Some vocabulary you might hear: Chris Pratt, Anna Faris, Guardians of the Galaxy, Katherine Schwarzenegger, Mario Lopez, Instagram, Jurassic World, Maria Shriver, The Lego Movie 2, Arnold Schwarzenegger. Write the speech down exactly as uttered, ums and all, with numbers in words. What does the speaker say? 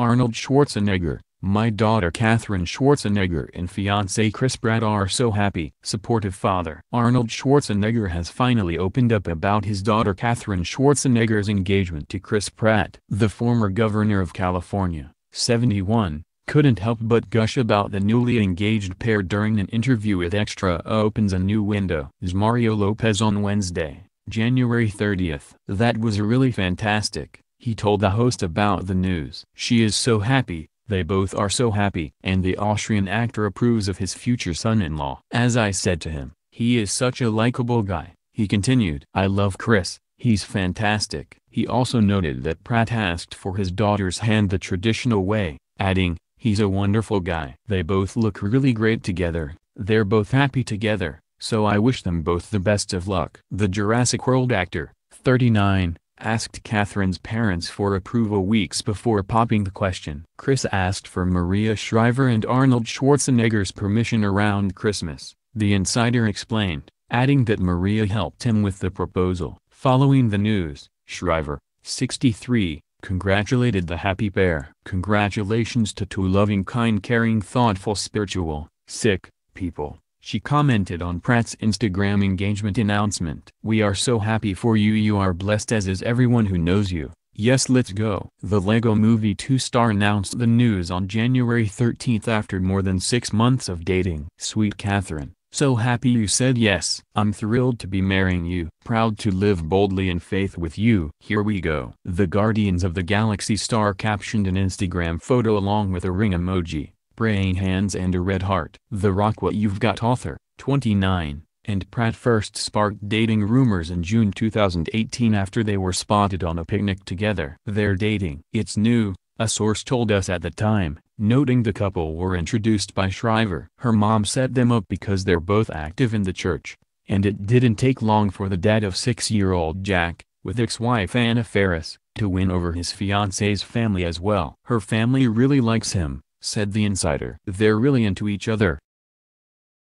Arnold Schwarzenegger, my daughter Katherine Schwarzenegger and fiancé Chris Pratt are so happy. Supportive father. Arnold Schwarzenegger has finally opened up about his daughter Katherine Schwarzenegger's engagement to Chris Pratt. The former governor of California, seventy-one, couldn't help but gush about the newly engaged pair during an interview with Extra opens a new window. Is Mario Lopez on Wednesday, January thirtieth. That was really fantastic, he told the host about the news. She is so happy. They both are so happy. And the Austrian actor approves of his future son-in-law. As I said to him, he is such a likable guy, he continued. I love Chris, he's fantastic. He also noted that Pratt asked for his daughter's hand the traditional way, adding, he's a wonderful guy. They both look really great together, they're both happy together, so I wish them both the best of luck. The Jurassic World actor, thirty-nine, asked Katherine's parents for approval weeks before popping the question. Chris asked for Maria Shriver and Arnold Schwarzenegger's permission around Christmas, the insider explained, adding that Maria helped him with the proposal. Following the news, Shriver, sixty-three, congratulated the happy pair. Congratulations to two loving, kind, caring, thoughtful, spiritual, sick people, she commented on Pratt's Instagram engagement announcement. We are so happy for you. You are blessed, as is everyone who knows you. Yes, let's go. The Lego Movie two star announced the news on January thirteenth after more than six months of dating. Sweet Katherine, so happy you said yes. I'm thrilled to be marrying you. Proud to live boldly in faith with you. Here we go. The Guardians of the Galaxy star captioned an Instagram photo along with a ring emoji, praying hands and a red heart. The Rock What You've Got author, twenty-nine, and Pratt first sparked dating rumors in June two thousand eighteen after they were spotted on a picnic together. They're dating. It's new, a source told us at the time, noting the couple were introduced by Shriver. Her mom set them up because they're both active in the church, and it didn't take long for the dad of six-year-old Jack, with ex-wife Anna Faris, to win over his fiancé's family as well. Her family really likes him, said the insider. They're really into each other,